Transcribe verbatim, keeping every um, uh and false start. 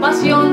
Pasión.